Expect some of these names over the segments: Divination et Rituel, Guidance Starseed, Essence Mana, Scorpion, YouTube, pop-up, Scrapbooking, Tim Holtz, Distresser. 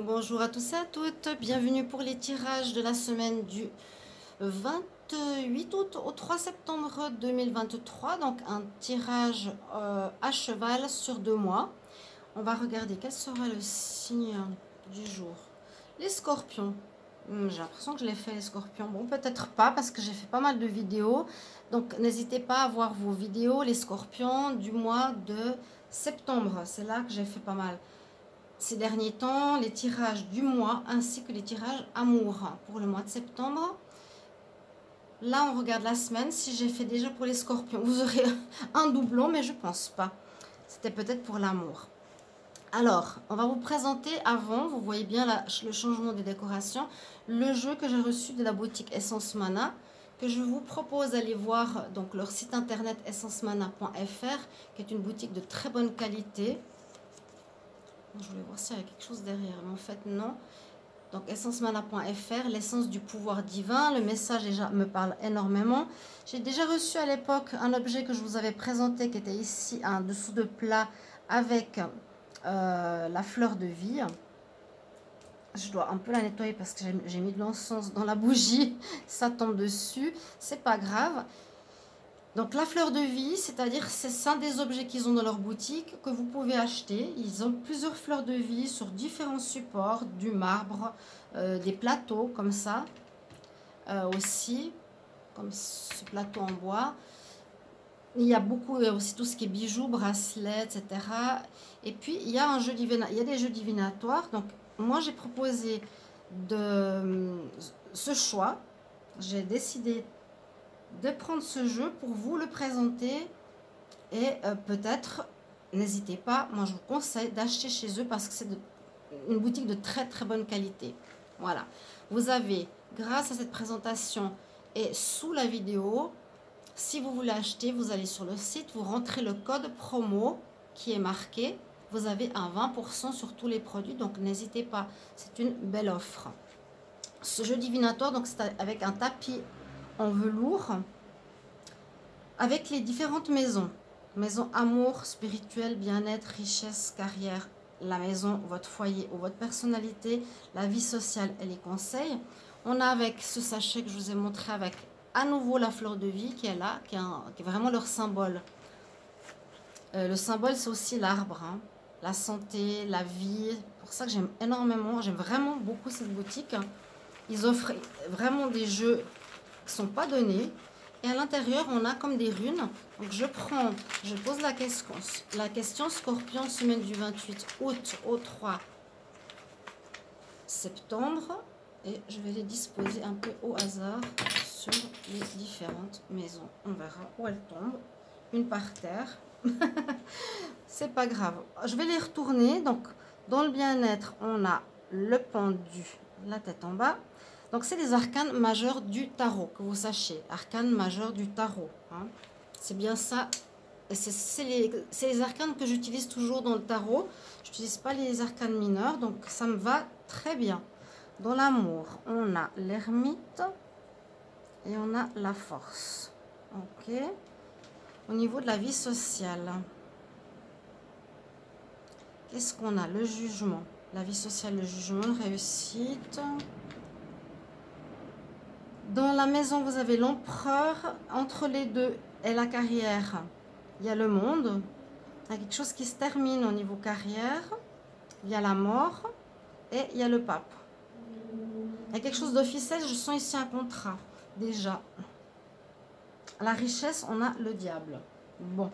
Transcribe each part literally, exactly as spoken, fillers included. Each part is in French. Bonjour à tous et à toutes, bienvenue pour les tirages de la semaine du vingt-huit août au trois septembre deux mille vingt-trois, donc un tirage euh, à cheval sur deux mois. On va regarder quel sera le signe du jour. Les scorpions, hum, j'ai l'impression que je l'ai fait les scorpions, bon peut-être pas parce que j'ai fait pas mal de vidéos, donc n'hésitez pas à voir vos vidéos les scorpions du mois de septembre, c'est là que j'ai fait pas mal. Ces derniers temps, les tirages du mois ainsi que les tirages amour pour le mois de septembre. Là, on regarde la semaine. Si j'ai fait déjà pour les scorpions, vous aurez un doublon, mais je pense pas. C'était peut-être pour l'amour. Alors, on va vous présenter avant, vous voyez bien la, le changement des décorations, le jeu que j'ai reçu de la boutique Essence Mana, que je vous propose d'aller voir, donc leur site internet essence mana point F R, qui est une boutique de très bonne qualité. Je voulais voir s'il y avait quelque chose derrière, mais en fait non. Donc essence mana point F R, l'essence du pouvoir divin. Le message déjà me parle énormément. J'ai déjà reçu à l'époque un objet que je vous avais présenté qui était ici, un dessous de plat avec euh, la fleur de vie. Je dois un peu la nettoyer parce que j'ai mis de l'encens dans la bougie. Ça tombe dessus, c'est pas grave. Donc la fleur de vie, c'est-à-dire c'est un des objets qu'ils ont dans leur boutique que vous pouvez acheter. Ils ont plusieurs fleurs de vie sur différents supports, du marbre, euh, des plateaux comme ça, euh, aussi, comme ce plateau en bois. Il y a beaucoup, aussi tout ce qui est bijoux, bracelets, et cetera. Et puis il y a, un jeu divina... il y a des jeux divinatoires. Donc moi j'ai proposé de... ce choix, j'ai décidé de prendre ce jeu pour vous le présenter et euh, peut-être n'hésitez pas, moi je vous conseille d'acheter chez eux parce que c'est une boutique de très très bonne qualité. Voilà, vous avez grâce à cette présentation et sous la vidéo, si vous voulez acheter, vous allez sur le site, vous rentrez le code promo qui est marqué, vous avez un vingt pour cent sur tous les produits, donc n'hésitez pas, c'est une belle offre. Ce jeu divinatoire, donc c'est avec un tapis en velours avec les différentes maisons, maison amour, spirituel, bien-être, richesse, carrière, la maison, votre foyer ou votre personnalité, la vie sociale et les conseils. On a avec ce sachet que je vous ai montré avec à nouveau la fleur de vie qui est là, qui est, un, qui est vraiment leur symbole. Euh, le symbole c'est aussi l'arbre, hein, la santé, la vie, pour ça que j'aime énormément, j'aime vraiment beaucoup cette boutique. Ils offrent vraiment des jeux qui sont pas donnés et à l'intérieur on a comme des runes. Donc je prends, je pose la question, la question scorpion semaine du vingt-huit août au trois septembre et je vais les disposer un peu au hasard sur les différentes maisons. On verra où elles tombent, une par terre, c'est pas grave. Je vais les retourner, donc dans le bien-être on a le pendu, la tête en bas. Donc, c'est les arcanes majeurs du tarot, que vous sachiez. Arcanes majeurs du tarot. Hein. C'est bien ça. C'est les, les arcanes que j'utilise toujours dans le tarot. Je n'utilise pas les arcanes mineures, donc ça me va très bien. Dans l'amour, on a l'ermite et on a la force. Ok. Au niveau de la vie sociale, qu'est-ce qu'on a? Le jugement. La vie sociale, le jugement, réussite. Dans la maison, vous avez l'empereur. Entre les deux et la carrière, il y a le monde. Il y a quelque chose qui se termine au niveau carrière. Il y a la mort et il y a le pape. Il y a quelque chose d'officiel. Je sens ici un contrat, déjà. La richesse, on a le diable. Bon,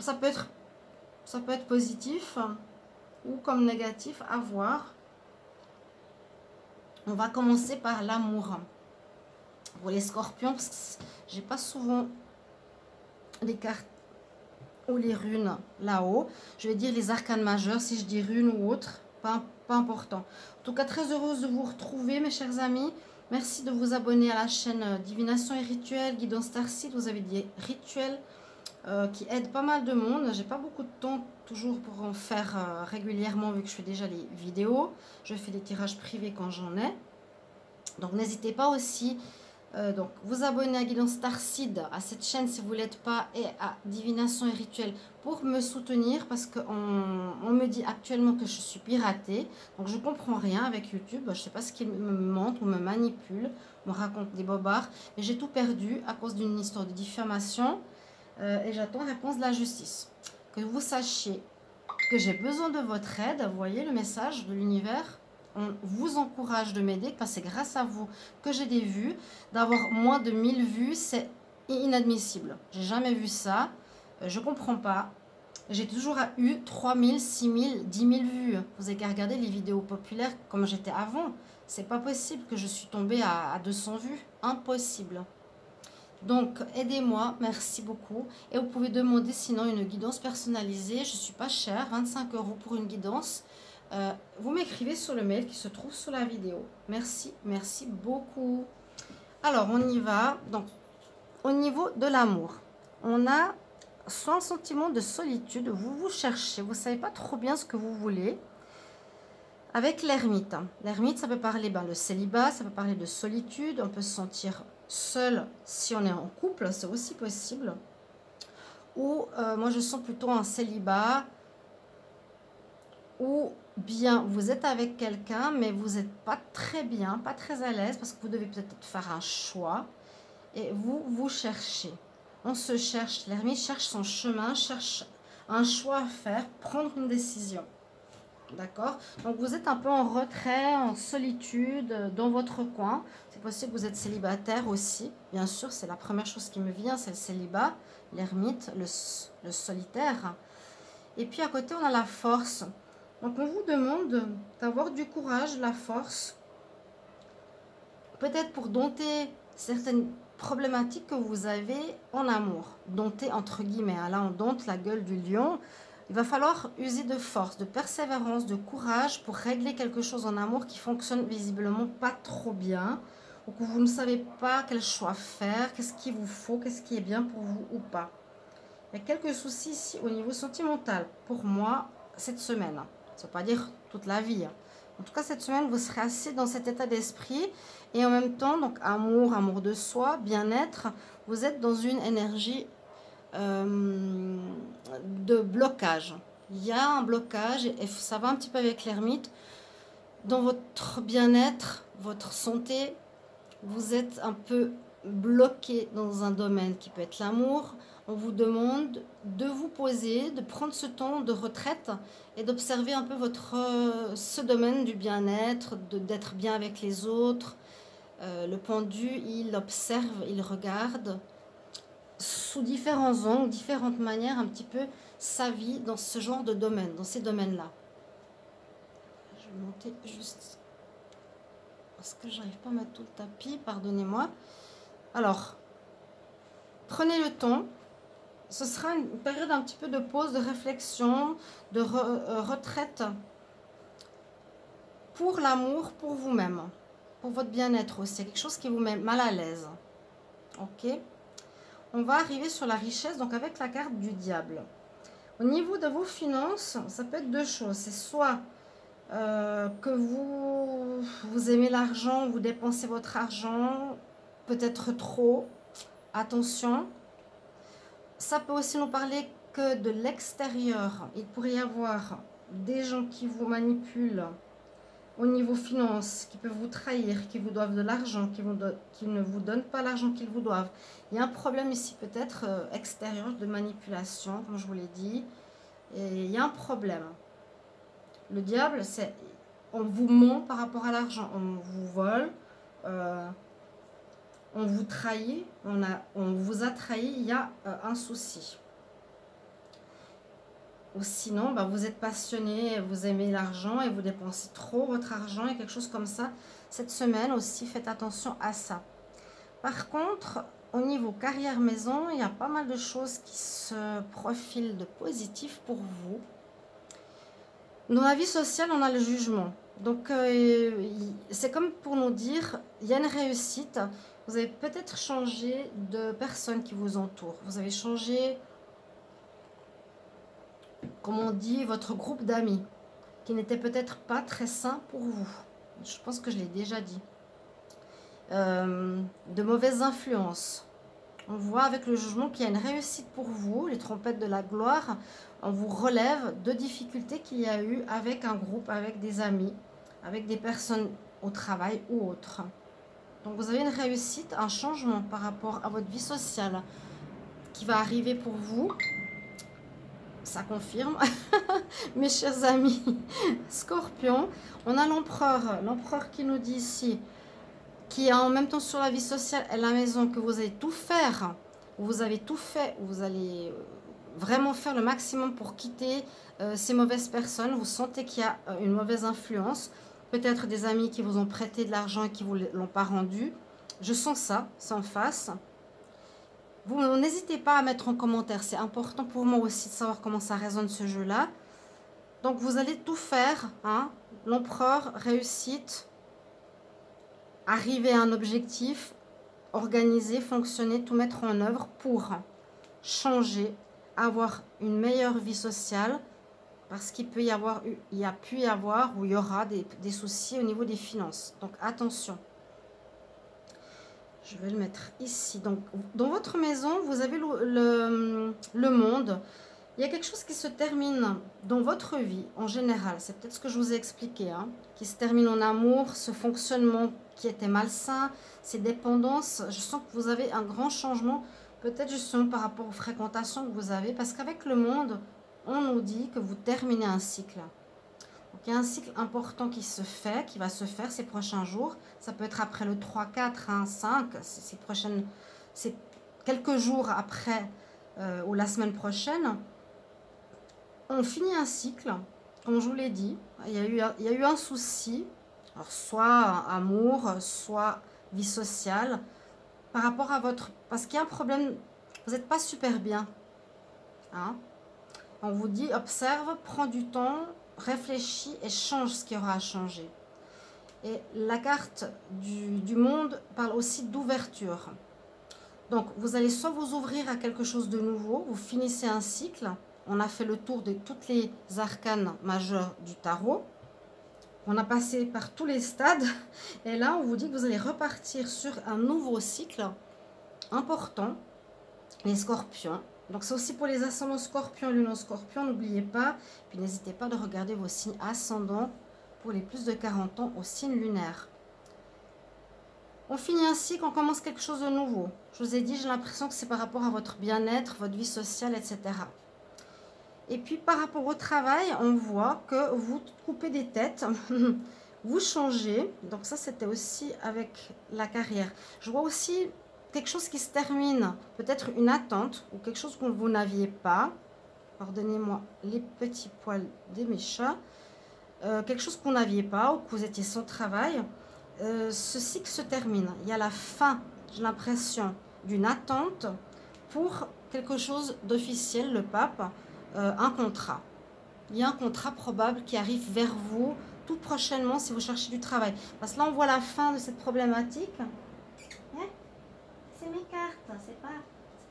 ça peut être, ça peut être positif ou comme négatif, à voir. On va commencer par l'amour. Pour les scorpions, parce que j'ai pas souvent les cartes ou les runes là-haut. Je vais dire les arcanes majeurs, si je dis runes ou autre, pas, pas important. En tout cas, très heureuse de vous retrouver, mes chers amis. Merci de vous abonner à la chaîne Divination et Rituel, Guidance Starseed. Vous avez des rituels euh, qui aident pas mal de monde. J'ai pas beaucoup de temps toujours pour en faire euh, régulièrement vu que je fais déjà les vidéos, je fais des tirages privés quand j'en ai, donc n'hésitez pas aussi Euh, donc, vous abonnez à Guidance Starseed, à cette chaîne si vous ne l'êtes pas, et à Divination et Rituel pour me soutenir, parce qu'on on me dit actuellement que je suis piratée. Donc, je ne comprends rien avec YouTube. Je ne sais pas ce qu'ils me mentent ou me manipulent. On me raconte des bobards. Mais j'ai tout perdu à cause d'une histoire de diffamation. Euh, et j'attends la réponse de la justice. Que vous sachiez que j'ai besoin de votre aide. Vous voyez le message de l'univers ? On vous encourage de m'aider, parce que c'est grâce à vous que j'ai des vues. D'avoir moins de mille vues, c'est inadmissible. J'ai jamais vu ça. Je comprends pas. J'ai toujours eu trois mille, six mille, dix mille vues. Vous avez qu'à regarder les vidéos populaires comme j'étais avant. C'est pas possible que je suis tombée à deux cents vues. Impossible. Donc, aidez-moi. Merci beaucoup. Et vous pouvez demander sinon une guidance personnalisée. Je suis pas chère. vingt-cinq euros pour une guidance. Euh, vous m'écrivez sur le mail qui se trouve sous la vidéo. Merci, merci beaucoup. Alors, on y va. Donc, au niveau de l'amour, on a soit un sentiment de solitude, vous vous cherchez, vous ne savez pas trop bien ce que vous voulez. Avec l'ermite. L'ermite, ça peut parler ben, le célibat, ça peut parler de solitude, on peut se sentir seul si on est en couple, c'est aussi possible. Ou, euh, moi, je sens plutôt un célibat, ou bien vous êtes avec quelqu'un, mais vous n'êtes pas très bien, pas très à l'aise, parce que vous devez peut-être faire un choix, et vous, vous cherchez. On se cherche, l'ermite cherche son chemin, cherche un choix à faire, prendre une décision. D'accord? Donc vous êtes un peu en retrait, en solitude, dans votre coin. C'est possible que vous êtes célibataire aussi. Bien sûr, c'est la première chose qui me vient, c'est le célibat, l'ermite, le, le solitaire. Et puis à côté, on a la force. Donc, on vous demande d'avoir du courage, la force, peut-être pour dompter certaines problématiques que vous avez en amour. Dompter entre guillemets, là on dompte la gueule du lion. Il va falloir user de force, de persévérance, de courage pour régler quelque chose en amour qui fonctionne visiblement pas trop bien, ou que vous ne savez pas quel choix faire, qu'est-ce qu'il vous faut, qu'est-ce qui est bien pour vous ou pas. Il y a quelques soucis ici au niveau sentimental, pour moi, cette semaine. Ça ne veut pas dire toute la vie. En tout cas, cette semaine, vous serez assez dans cet état d'esprit. Et en même temps, donc amour, amour de soi, bien-être, vous êtes dans une énergie euh, de blocage. Il y a un blocage, et ça va un petit peu avec l'ermite. Dans votre bien-être, votre santé, vous êtes un peu bloqué dans un domaine qui peut être l'amour. On vous demande de vous poser, de prendre ce temps de retraite et d'observer un peu votre, ce domaine du bien-être, d'être bien avec les autres. Euh, le pendu, il observe, il regarde sous différents angles, différentes manières, un petit peu sa vie dans ce genre de domaine, dans ces domaines-là. Je vais monter juste parce que j'arrive pas à mettre tout le tapis, pardonnez-moi. Alors, prenez le temps. Ce sera une période un petit peu de pause, de réflexion, de re, euh, retraite pour l'amour, pour vous-même, pour votre bien-être aussi. C'est quelque chose qui vous met mal à l'aise. Ok. On va arriver sur la richesse, donc avec la carte du diable. Au niveau de vos finances, ça peut être deux choses. C'est soit euh, que vous, vous aimez l'argent, vous dépensez votre argent, peut-être trop, attention. Ça peut aussi nous parler que de l'extérieur, il pourrait y avoir des gens qui vous manipulent au niveau finance, qui peuvent vous trahir, qui vous doivent de l'argent, qui, qui ne vous donnent pas l'argent qu'ils vous doivent. Il y a un problème ici peut-être extérieur de manipulation, comme je vous l'ai dit. Et il y a un problème. Le diable, c'est on vous ment par rapport à l'argent, on vous vole. Euh, On vous trahit, on, a, on vous a trahi, il y a euh, un souci. Ou sinon, bah, vous êtes passionné, vous aimez l'argent et vous dépensez trop votre argent et quelque chose comme ça. Cette semaine aussi, faites attention à ça. Par contre, au niveau carrière maison, il y a pas mal de choses qui se profilent de positif pour vous. Dans la vie sociale, on a le jugement. Donc, euh, c'est comme pour nous dire, il y a une réussite. Vous avez peut-être changé de personne qui vous entoure. Vous avez changé, comme on dit, votre groupe d'amis, qui n'était peut-être pas très sain pour vous. Je pense que je l'ai déjà dit. euh, de mauvaises influences. On voit avec le jugement qu'il y a une réussite pour vous, les trompettes de la gloire. On vous relève de difficultés qu'il y a eu avec un groupe, avec des amis, avec des personnes au travail ou autre. Donc vous avez une réussite, un changement par rapport à votre vie sociale qui va arriver pour vous. Ça confirme, mes chers amis. Scorpion, on a l'empereur, l'empereur qui nous dit ici, qui est en même temps sur la vie sociale et la maison, que vous allez tout faire, vous avez tout fait, vous allez vraiment faire le maximum pour quitter euh, ces mauvaises personnes. Vous sentez qu'il y a euh, une mauvaise influence, peut-être des amis qui vous ont prêté de l'argent et qui ne vous l'ont pas rendu. Je sens ça, c'est en face. Vous n'hésitez pas à mettre en commentaire, c'est important pour moi aussi de savoir comment ça résonne ce jeu-là. Donc vous allez tout faire, hein, l'empereur, réussite, arriver à un objectif, organiser, fonctionner, tout mettre en œuvre pour changer, avoir une meilleure vie sociale, parce qu'il peut y avoir, il y a pu y avoir ou il y aura des, des soucis au niveau des finances. Donc attention. Je vais le mettre ici. Donc dans votre maison, vous avez le, le, le monde. Il y a quelque chose qui se termine dans votre vie en général. C'est peut-être ce que je vous ai expliqué, hein, qui se termine en amour, ce fonctionnement qui était malsain, ces dépendances. Je sens que vous avez un grand changement, peut-être justement par rapport aux fréquentations que vous avez, parce qu'avec le monde, on nous dit que vous terminez un cycle. Donc, il y a un cycle important qui se fait, qui va se faire ces prochains jours. Ça peut être après le trois, quatre, un, cinq, ces prochaines, ces quelques jours après euh, ou la semaine prochaine. On finit un cycle, comme je vous l'ai dit. Il y a eu, il y a eu un souci. Alors, soit amour, soit vie sociale, par rapport à votre... Parce qu'il y a un problème, vous n'êtes pas super bien. Hein? On vous dit, observe, prends du temps, réfléchis et change ce qu'il y aura à changer. Et la carte du, du monde parle aussi d'ouverture. Donc, vous allez soit vous ouvrir à quelque chose de nouveau, vous finissez un cycle. On a fait le tour de toutes les arcanes majeures du tarot. On a passé par tous les stades et là on vous dit que vous allez repartir sur un nouveau cycle important, les scorpions. Donc c'est aussi pour les ascendants scorpions, lune en scorpion, n'oubliez pas. Puis n'hésitez pas de regarder vos signes ascendants pour les plus de quarante ans aux signes lunaires. On finit un cycle, on commence quelque chose de nouveau. Je vous ai dit, j'ai l'impression que c'est par rapport à votre bien-être, votre vie sociale, et cetera. Et puis par rapport au travail, on voit que vous coupez des têtes, vous changez. Donc ça, c'était aussi avec la carrière. Je vois aussi quelque chose qui se termine, peut-être une attente ou quelque chose que vous n'aviez pas. Pardonnez-moi les petits poils de mes chats. Euh, quelque chose que vous n'aviez pas ou que vous étiez sans travail. Euh, ce cycle se termine. Il y a la fin, j'ai l'impression, d'une attente pour quelque chose d'officiel, le pape. Euh, un contrat. Il y a un contrat probable qui arrive vers vous tout prochainement si vous cherchez du travail. Parce que là, on voit la fin de cette problématique. Hein? C'est mes cartes, c'est pas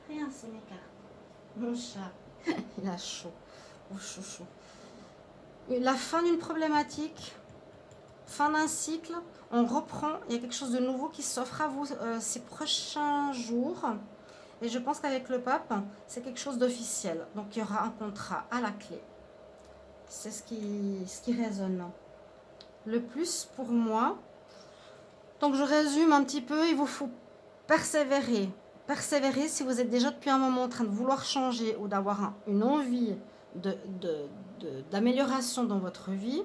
rien, c'est mes cartes. Mon chat, il a chaud. Oh, chouchou. La fin d'une problématique, fin d'un cycle, on reprend. Il y a quelque chose de nouveau qui s'offre à vous euh, ces prochains jours. Et je pense qu'avec le pape, c'est quelque chose d'officiel. Donc, il y aura un contrat à la clé. C'est ce qui, ce qui résonne le plus pour moi. Donc, je résume un petit peu. Il vous faut persévérer. Persévérer si vous êtes déjà depuis un moment en train de vouloir changer ou d'avoir une envie de, de, de, d'amélioration dans votre vie.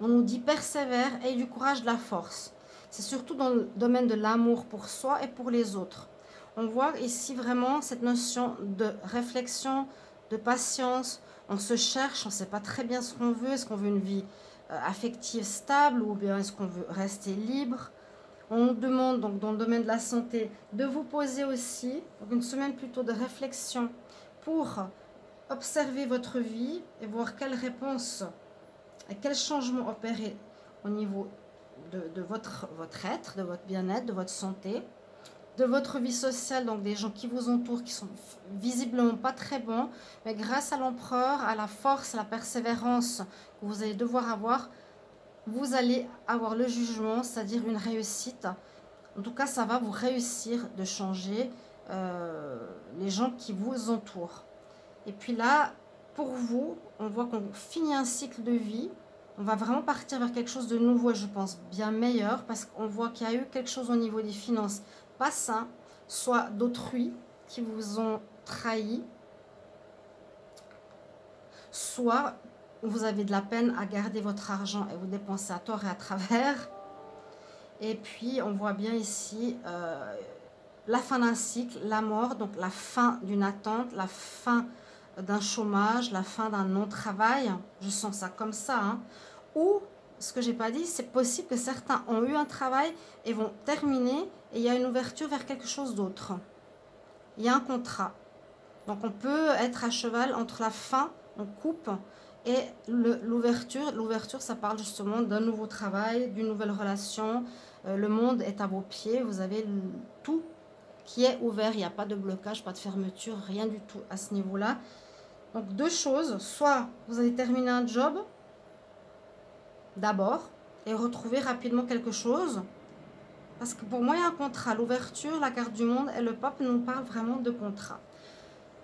On nous dit persévère, ayez du courage, de la force. C'est surtout dans le domaine de l'amour pour soi et pour les autres. On voit ici vraiment cette notion de réflexion, de patience. On se cherche, on ne sait pas très bien ce qu'on veut. Est-ce qu'on veut une vie affective stable ou bien est-ce qu'on veut rester libre? On nous demande donc dans le domaine de la santé de vous poser aussi une semaine plutôt de réflexion pour observer votre vie et voir quelles réponses, quels changements opérer au niveau de, de votre, votre être, de votre bien-être, de votre santé. De votre vie sociale, donc des gens qui vous entourent, qui sont visiblement pas très bons, mais grâce à l'empereur, à la force, à la persévérance que vous allez devoir avoir, vous allez avoir le jugement, c'est-à-dire une réussite En tout cas, ça va vous réussir de changer euh, les gens qui vous entourent. Et puis là, pour vous, on voit qu'on finit un cycle de vie. On va vraiment partir vers quelque chose de nouveau et je pense bien meilleur parce qu'on voit qu'il y a eu quelque chose au niveau des finances pas sain, soit d'autrui qui vous ont trahi, soit vous avez de la peine à garder votre argent et vous dépensez à tort et à travers. Et puis on voit bien ici euh, la fin d'un cycle, la mort, donc la fin d'une attente, la fin d'un chômage, la fin d'un non-travail, je sens ça comme ça, hein. Ou, ce que j'ai pas dit, c'est possible que certains ont eu un travail et vont terminer et il y a une ouverture vers quelque chose d'autre. Il y a un contrat. Donc on peut être à cheval entre la fin, on coupe, et l'ouverture. L'ouverture, ça parle justement d'un nouveau travail, d'une nouvelle relation. Euh, le monde est à vos pieds, vous avez le, tout qui est ouvert, il n'y a pas de blocage, pas de fermeture, rien du tout à ce niveau-là. Donc deux choses, soit vous allez terminer un job d'abord et retrouver rapidement quelque chose, parce que pour moi il y a un contrat, l'ouverture, la carte du monde et le pape nous parlent vraiment de contrat.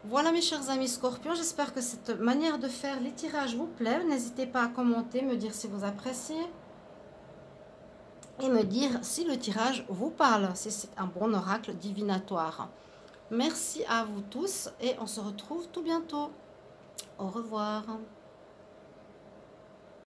Voilà mes chers amis scorpions, j'espère que cette manière de faire les tirages vous plaît, n'hésitez pas à commenter, me dire si vous appréciez. Et me dire si le tirage vous parle, si c'est un bon oracle divinatoire. Merci à vous tous et on se retrouve tout bientôt. Au revoir.